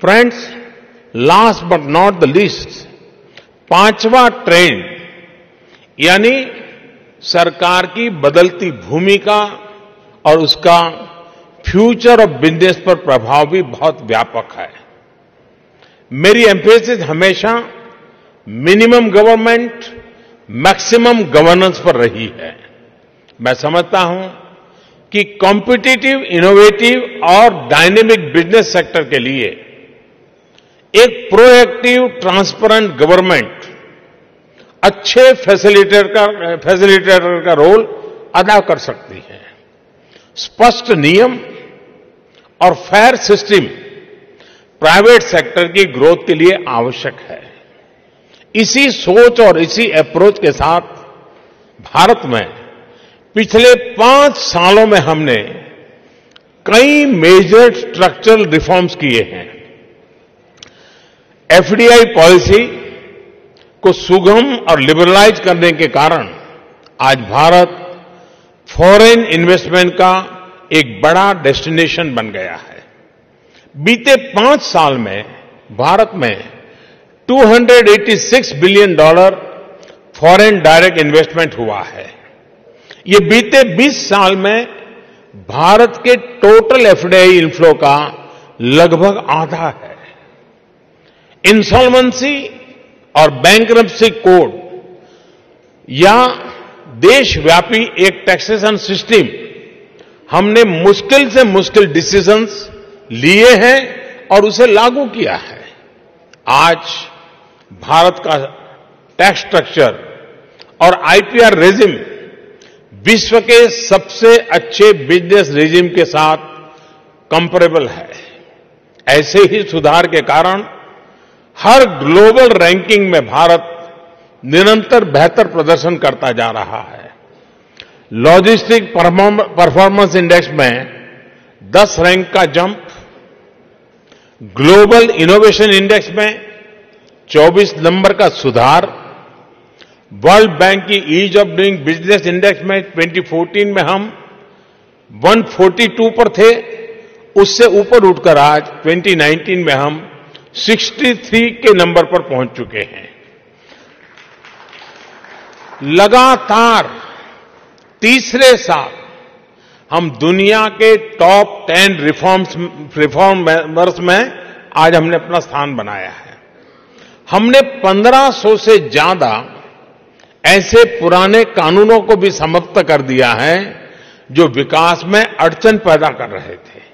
Friends, last but not the least, पांचवा trend यानी सरकार की बदलती भूमिका और उसका फ्यूचर ऑफ बिजनेस पर प्रभाव भी बहुत व्यापक है। मेरी एम्फेसिस हमेशा मिनिमम गवर्नमेंट मैक्सिमम गवर्नेंस पर रही है। मैं समझता हूं कि कॉम्पिटिटिव, इनोवेटिव और डायनेमिक बिजनेस सेक्टर के लिए एक प्रोएक्टिव, ट्रांसपेरेंट गवर्नमेंट अच्छे फैसिलिटेटर का रोल अदा कर सकती है। स्पष्ट नियम और फेयर सिस्टम प्राइवेट सेक्टर की ग्रोथ के लिए आवश्यक है। इसी सोच और इसी अप्रोच के साथ भारत में पिछले 5 सालों में हमने कई मेजर स्ट्रक्चरल रिफॉर्म्स किए हैं। एफडीआई पॉलिसी को सुगम और लिबरलाइज करने के कारण आज भारत फॉरेन इन्वेस्टमेंट का एक बड़ा डेस्टिनेशन बन गया है। बीते 5 साल में भारत में $286 बिलियन फॉरेन डायरेक्ट इन्वेस्टमेंट हुआ है। ये बीते 20 साल में भारत के टोटल एफडीआई इनफ्लो का लगभग आधा है। इंसॉल्वेंसी और बैंक्रप्सी कोड या देशव्यापी एक टैक्सेशन सिस्टम, हमने मुश्किल से मुश्किल डिसीजंस लिए हैं और उसे लागू किया है। आज भारत का टैक्स स्ट्रक्चर और आईपीआर रेजिम विश्व के सबसे अच्छे बिजनेस रेजिम के साथ कंपेरेबल है। ऐसे ही सुधार के कारण हर ग्लोबल रैंकिंग में भारत निरंतर बेहतर प्रदर्शन करता जा रहा है। लॉजिस्टिक परफॉर्मेंस इंडेक्स में 10 रैंक का जंप, ग्लोबल इनोवेशन इंडेक्स में 24 नंबर का सुधार, वर्ल्ड बैंक की ease of doing business index में 2014 में हम 142 पर थे, उससे ऊपर उठकर आज 2019 में हम 63 के नंबर पर पहुंच चुके हैं। लगातार तीसरे साल हम दुनिया के टॉप 10 रिफॉर्मर्स में आज हमने अपना स्थान बनाया है। हमने 1500 से ज्यादा ऐसे पुराने कानूनों को भी समाप्त कर दिया है जो विकास में अड़चन पैदा कर रहे थे।